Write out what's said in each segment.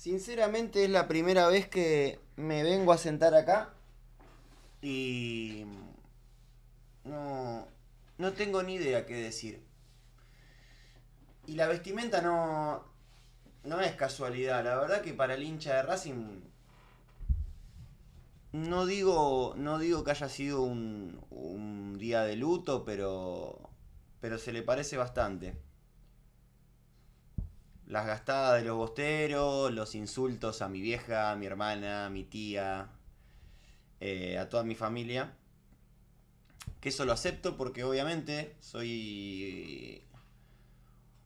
Sinceramente es la primera vez que me vengo a sentar acá y no tengo ni idea qué decir. Y la vestimenta no es casualidad. La verdad que para el hincha de Racing no digo que haya sido un día de luto, pero se le parece bastante. Las gastadas de los bosteros, los insultos a mi vieja, a mi hermana, a mi tía, a toda mi familia. Que eso lo acepto porque obviamente soy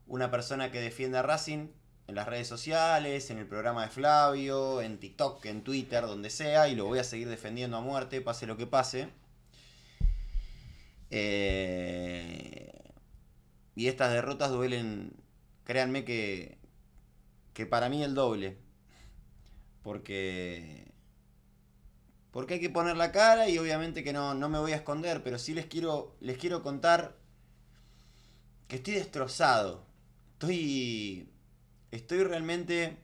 una persona que defiende a Racing en las redes sociales, en el programa de Flavio, en TikTok, en Twitter, donde sea, y lo voy a seguir defendiendo a muerte, pase lo que pase. Y estas derrotas duelen, créanme que para mí el doble. Porque hay que poner la cara y obviamente que no me voy a esconder, pero sí les quiero contar que estoy destrozado. Estoy realmente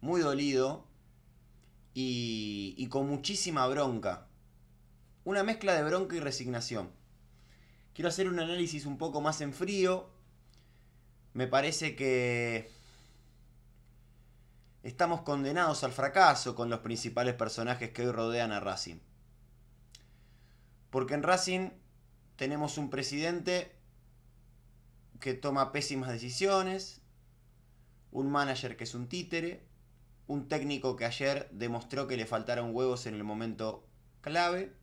muy dolido y con muchísima bronca. Una mezcla de bronca y resignación. Quiero hacer un análisis un poco más en frío. Me parece que estamos condenados al fracaso con los principales personajes que hoy rodean a Racing. Porque en Racing tenemos un presidente que toma pésimas decisiones, un manager que es un títere, un técnico que ayer demostró que le faltaron huevos en el momento clave,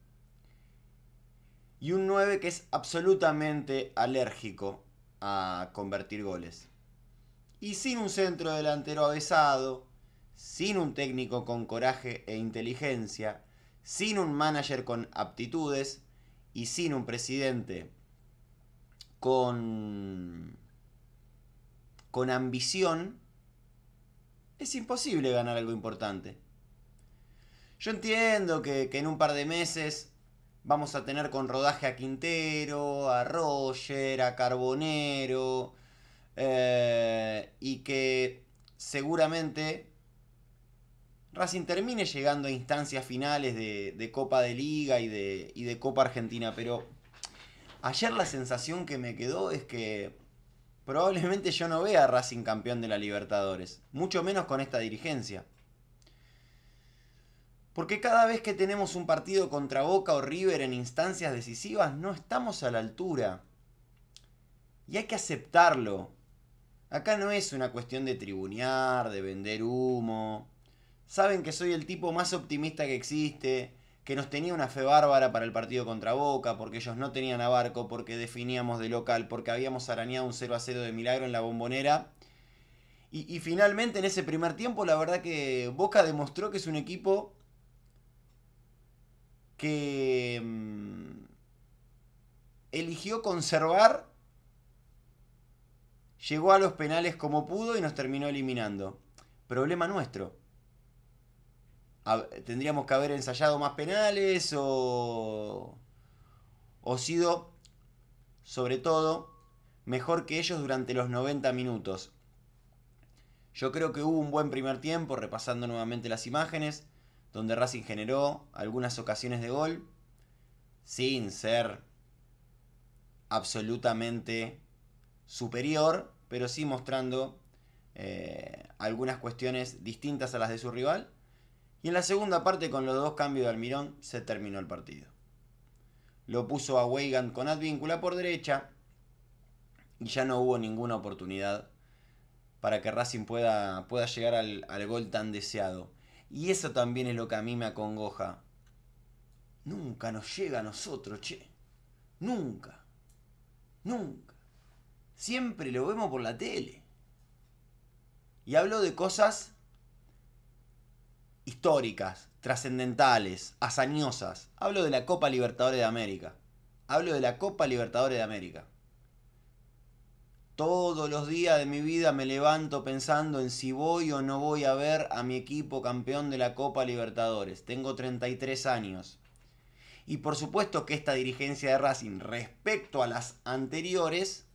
y un 9 que es absolutamente alérgico a convertir goles. Y sin un centro delantero avesado, sin un técnico con coraje e inteligencia, sin un manager con aptitudes y sin un presidente con ambición, es imposible ganar algo importante. Yo entiendo que en un par de meses vamos a tener con rodaje a Quintero, a Roger, a Carbonero, y que seguramente Racing termine llegando a instancias finales de Copa de Liga y de Copa Argentina, pero ayer la sensación que me quedó es que probablemente yo no vea a Racing campeón de la Libertadores. Mucho menos con esta dirigencia. Porque cada vez que tenemos un partido contra Boca o River en instancias decisivas, no estamos a la altura. Y hay que aceptarlo. Acá no es una cuestión de tribunear, de vender humo. Saben que soy el tipo más optimista que existe, que nos tenía una fe bárbara para el partido contra Boca, porque ellos no tenían a Barco, porque definíamos de local, porque habíamos arañado un 0-0 de milagro en la Bombonera. Y finalmente en ese primer tiempo la verdad que Boca demostró que es un equipo que eligió conservar, llegó a los penales como pudo y nos terminó eliminando. Problema nuestro. Tendríamos que haber ensayado más penales o sido, sobre todo, mejor que ellos durante los 90 minutos. Yo creo que hubo un buen primer tiempo, repasando nuevamente las imágenes, donde Racing generó algunas ocasiones de gol, sin ser absolutamente superior, pero sí mostrando algunas cuestiones distintas a las de su rival. Y en la segunda parte, con los dos cambios de Almirón, se terminó el partido. Lo puso a Weigand con Advíncula por derecha y ya no hubo ninguna oportunidad para que Racing pueda llegar al gol tan deseado. Y eso también es lo que a mí me acongoja. Nunca nos llega a nosotros, che. Nunca. Nunca. Siempre lo vemos por la tele. Y hablo de cosas históricas, trascendentales, hazañosas. Hablo de la Copa Libertadores de América. Hablo de la Copa Libertadores de América. Todos los días de mi vida me levanto pensando en si voy o no voy a ver a mi equipo campeón de la Copa Libertadores. Tengo 33 años. Y por supuesto que esta dirigencia de Racing, respecto a las anteriores,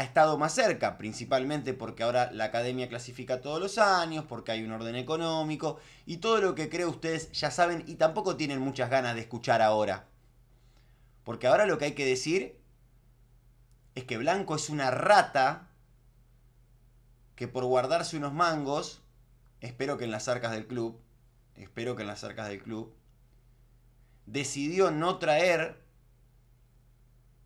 ha estado más cerca, principalmente porque ahora la academia clasifica todos los años, porque hay un orden económico y todo lo que creo ustedes ya saben y tampoco tienen muchas ganas de escuchar ahora. Porque ahora lo que hay que decir es que Blanco es una rata que por guardarse unos mangos, espero que en las arcas del club, decidió no traer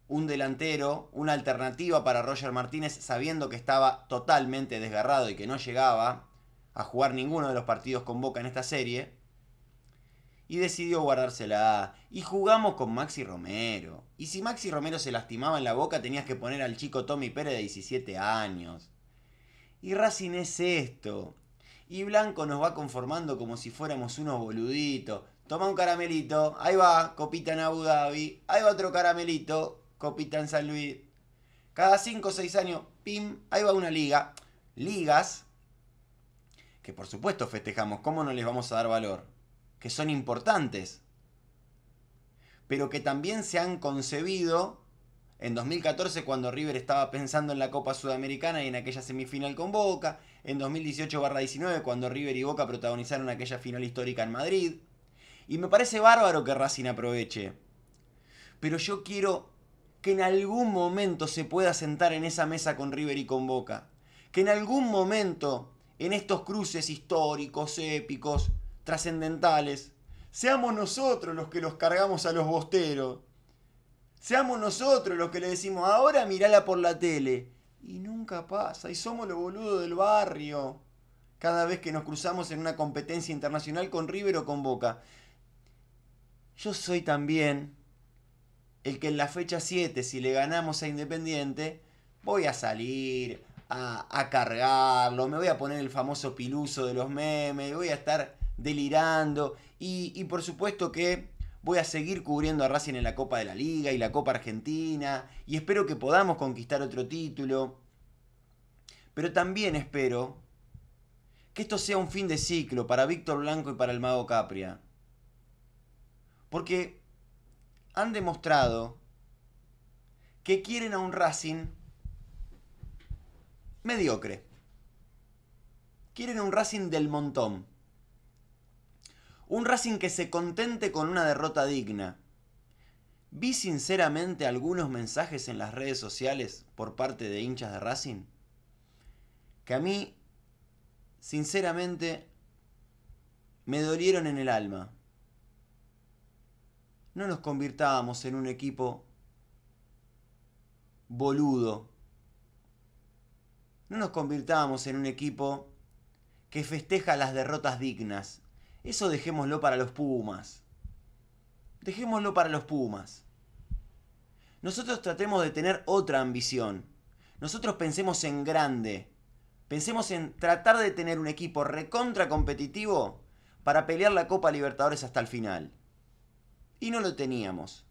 un delantero, una alternativa para Roger Martínez, sabiendo que estaba totalmente desgarrado y que no llegaba a jugar ninguno de los partidos con Boca en esta serie, y decidió guardársela. Y jugamos con Maxi Romero, y si Maxi Romero se lastimaba en la Boca tenías que poner al chico Tommy Pérez de 17 años, y Racing es esto, y Blanco nos va conformando como si fuéramos unos boluditos. Toma un caramelito, ahí va, copita en Abu Dhabi, ahí va otro caramelito, copita en San Luis. Cada 5 o 6 años, pim, ahí va una liga. Ligas que por supuesto festejamos, ¿cómo no les vamos a dar valor? Que son importantes. Pero que también se han concebido en 2014 cuando River estaba pensando en la Copa Sudamericana y en aquella semifinal con Boca. En 2018-19 cuando River y Boca protagonizaron aquella final histórica en Madrid. Y me parece bárbaro que Racing aproveche. Pero yo quiero que en algún momento se pueda sentar en esa mesa con River y con Boca. Que en algún momento, en estos cruces históricos, épicos, trascendentales, seamos nosotros los que los cargamos a los bosteros. Seamos nosotros los que le decimos, ahora mirala por la tele. Y nunca pasa, y somos los boludos del barrio. Cada vez que nos cruzamos en una competencia internacional con River o con Boca. Yo soy también el que en la fecha 7, si le ganamos a Independiente, voy a salir a cargarlo, me voy a poner el famoso piluso de los memes, voy a estar delirando y por supuesto que voy a seguir cubriendo a Racing en la Copa de la Liga y la Copa Argentina y espero que podamos conquistar otro título. Pero también espero que esto sea un fin de ciclo para Víctor Blanco y para el Mago Capria. Porque han demostrado que quieren a un Racing mediocre. Quieren a un Racing del montón. Un Racing que se contente con una derrota digna. Vi sinceramente algunos mensajes en las redes sociales por parte de hinchas de Racing que a mí, sinceramente, me dolieron en el alma. No nos convirtábamos en un equipo boludo. No nos convirtábamos en un equipo que festeja las derrotas dignas. Eso dejémoslo para los Pumas. Dejémoslo para los Pumas. Nosotros tratemos de tener otra ambición. Nosotros pensemos en grande. Pensemos en tratar de tener un equipo recontra competitivo para pelear la Copa Libertadores hasta el final. Y no lo teníamos.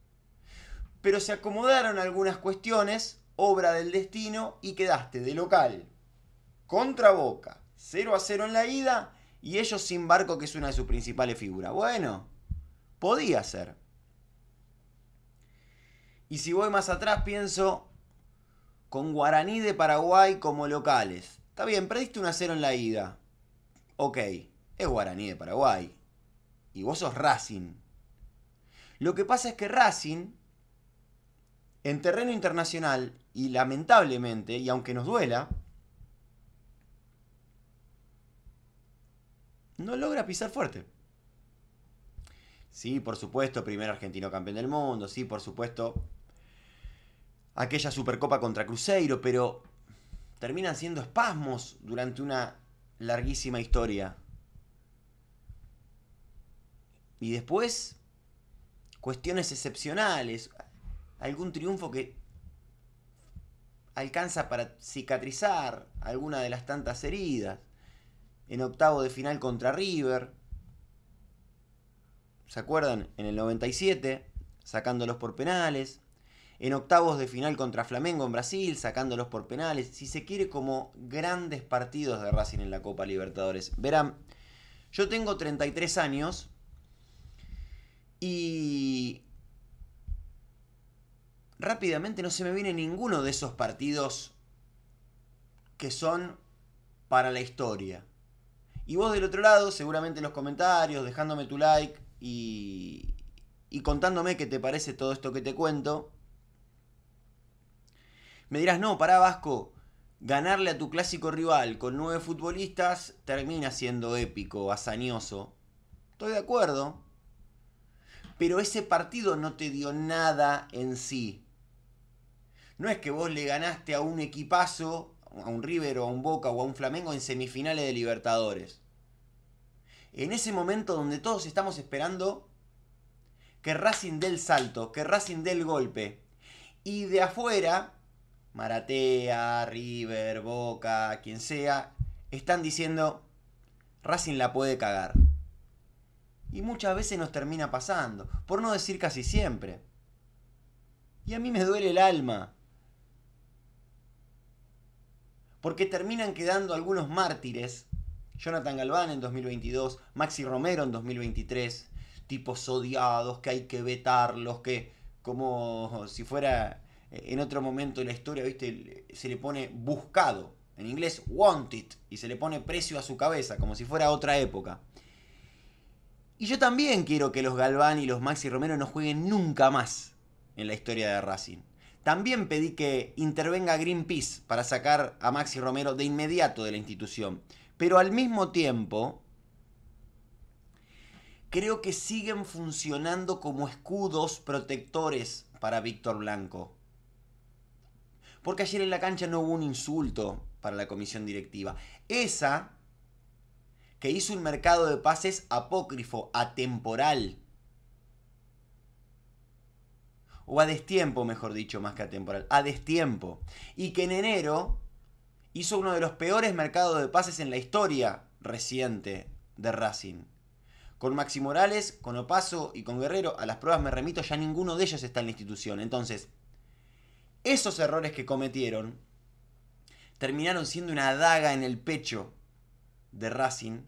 Pero se acomodaron algunas cuestiones, obra del destino, y quedaste de local contra Boca, 0-0 en la ida, y ellos sin Barco, que es una de sus principales figuras. Bueno, podía ser. Y si voy más atrás, pienso con Guaraní de Paraguay como locales. Está bien, perdiste 1-0 en la ida. Ok, es Guaraní de Paraguay. Y vos sos Racing. Lo que pasa es que Racing, en terreno internacional, y lamentablemente, y aunque nos duela, no logra pisar fuerte. Sí, por supuesto, primer argentino campeón del mundo, sí, por supuesto, aquella Supercopa contra Cruzeiro, pero terminan siendo espasmos durante una larguísima historia. Y después, cuestiones excepcionales, algún triunfo que alcanza para cicatrizar alguna de las tantas heridas, en octavo de final contra River, ¿se acuerdan? En el 97, sacándolos por penales, en octavos de final contra Flamengo en Brasil, sacándolos por penales, si se quiere como grandes partidos de Racing en la Copa Libertadores. Verán, yo tengo 33 años, y rápidamente no se me viene ninguno de esos partidos que son para la historia. Y vos del otro lado, seguramente en los comentarios, dejándome tu like y contándome qué te parece todo esto que te cuento, me dirás, no, pará Vasco, ganarle a tu clásico rival con 9 futbolistas termina siendo épico, hazañoso. Estoy de acuerdo, pero ese partido no te dio nada en sí. No es que vos le ganaste a un equipazo, a un River o a un Boca o a un Flamengo en semifinales de Libertadores. En ese momento donde todos estamos esperando que Racing dé el salto, que Racing dé el golpe. Y de afuera, Maratea, River, Boca, quien sea, están diciendo Racing la puede cagar. Y muchas veces nos termina pasando, por no decir casi siempre. Y a mí me duele el alma, porque terminan quedando algunos mártires. Jonathan Galván en 2022, Maxi Romero en 2023, tipos odiados que hay que vetarlos, que como si fuera en otro momento de la historia, ¿viste? Se le pone buscado, en inglés wanted, y se le pone precio a su cabeza, como si fuera otra época. Y yo también quiero que los Galván y los Maxi Romero no jueguen nunca más en la historia de Racing. También pedí que intervenga Greenpeace para sacar a Maxi Romero de inmediato de la institución. Pero al mismo tiempo, creo que siguen funcionando como escudos protectores para Víctor Blanco. Porque ayer en la cancha no hubo un insulto para la comisión directiva. Esa, que hizo un mercado de pases apócrifo, atemporal. O a destiempo, mejor dicho, más que atemporal. A destiempo. Y que en enero hizo uno de los peores mercados de pases en la historia reciente de Racing. Con Maxi Morales, con Opaso y con Guerrero, a las pruebas me remito, ya ninguno de ellos está en la institución. Entonces, esos errores que cometieron terminaron siendo una daga en el pecho de Racing.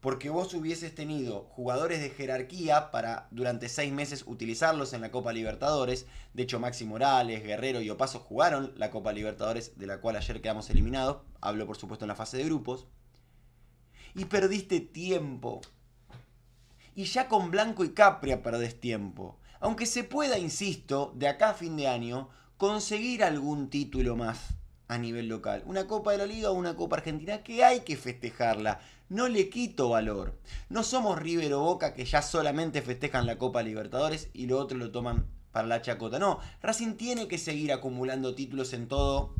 Porque vos hubieses tenido jugadores de jerarquía para durante 6 meses utilizarlos en la Copa Libertadores. De hecho, Maxi Morales, Guerrero y Opaso jugaron la Copa Libertadores, de la cual ayer quedamos eliminados. Hablo, por supuesto, en la fase de grupos. Y perdiste tiempo. Y ya con Blanco y Capria perdés tiempo. Aunque se pueda, insisto, de acá a fin de año, conseguir algún título más a nivel local. Una Copa de la Liga o una Copa Argentina que hay que festejarla. No le quito valor. No somos River o Boca que ya solamente festejan la Copa Libertadores y lo otro lo toman para la chacota. No, Racing tiene que seguir acumulando títulos en todo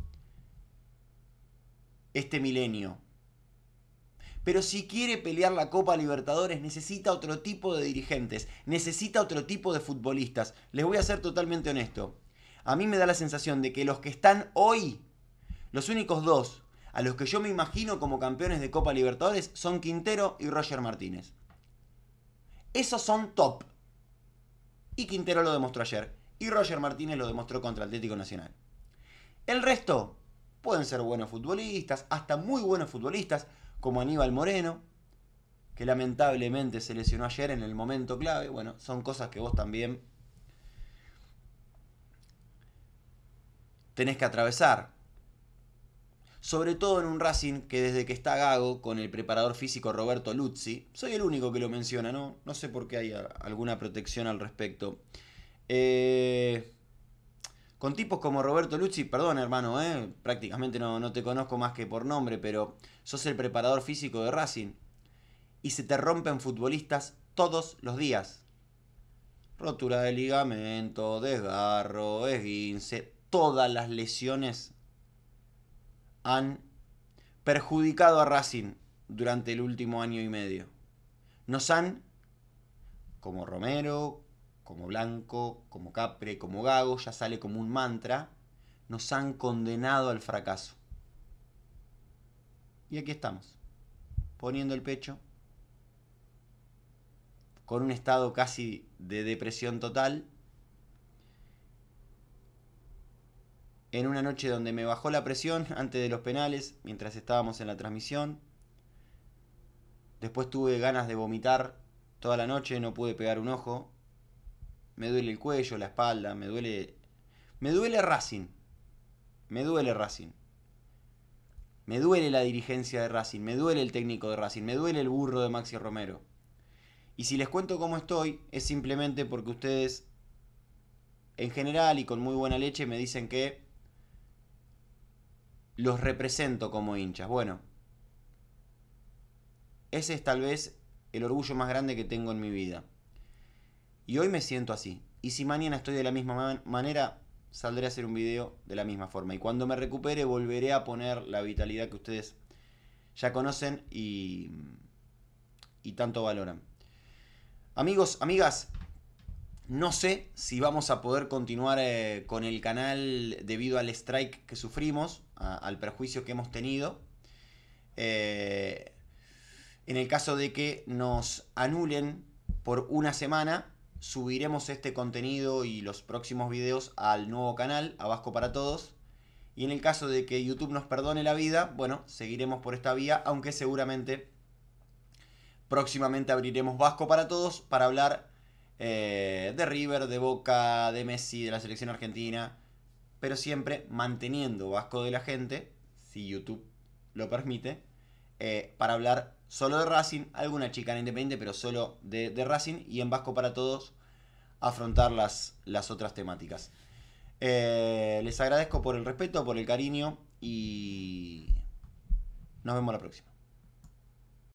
este milenio. Pero si quiere pelear la Copa Libertadores necesita otro tipo de dirigentes, necesita otro tipo de futbolistas. Les voy a ser totalmente honesto. A mí me da la sensación de que los que están hoy, los únicos dos a los que yo me imagino como campeones de Copa Libertadores son Quintero y Roger Martínez. Esos son top. Y Quintero lo demostró ayer. Y Roger Martínez lo demostró contra Atlético Nacional. El resto pueden ser buenos futbolistas, hasta muy buenos futbolistas, como Aníbal Moreno, que lamentablemente se lesionó ayer en el momento clave. Bueno, son cosas que vos también tenés que atravesar. Sobre todo en un Racing que desde que está Gago con el preparador físico Roberto Luzzi, soy el único que lo menciona, ¿no? No sé por qué hay alguna protección al respecto. Con tipos como Roberto Luzzi, perdón hermano, prácticamente no te conozco más que por nombre, pero sos el preparador físico de Racing y se te rompen futbolistas todos los días. Rotura de ligamento, desgarro, esguince, todas las lesiones han perjudicado a Racing durante el último año y medio. Nos han, como Romero, como Blanco, como Capre, como Gago, ya sale como un mantra, nos han condenado al fracaso. Y aquí estamos, poniendo el pecho, con un estado casi de depresión total, en una noche donde me bajó la presión antes de los penales, mientras estábamos en la transmisión. Después tuve ganas de vomitar toda la noche, no pude pegar un ojo. Me duele el cuello, la espalda, me duele Racing. Me duele Racing. Me duele la dirigencia de Racing, me duele el técnico de Racing, me duele el burro de Maxi Romero. Y si les cuento cómo estoy, es simplemente porque ustedes, en general y con muy buena leche, me dicen que los represento como hinchas. Bueno, ese es tal vez el orgullo más grande que tengo en mi vida. Y hoy me siento así. Y si mañana estoy de la misma manera, saldré a hacer un video de la misma forma. Y cuando me recupere, volveré a poner la vitalidad que ustedes ya conocen y tanto valoran. Amigos, amigas, no sé si vamos a poder continuar con el canal debido al strike que sufrimos, al perjuicio que hemos tenido. En el caso de que nos anulen por una semana, subiremos este contenido y los próximos videos al nuevo canal, a Vasco para Todos. Y en el caso de que YouTube nos perdone la vida, bueno, seguiremos por esta vía, aunque seguramente próximamente abriremos Vasco para Todos para hablar de River, de Boca, de Messi, de la selección argentina, pero siempre manteniendo Vasco de la gente, si YouTube lo permite, para hablar solo de Racing, alguna chicana independiente, pero solo de Racing, y en Vasco para Todos afrontar las otras temáticas. Les agradezco por el respeto, por el cariño y nos vemos la próxima.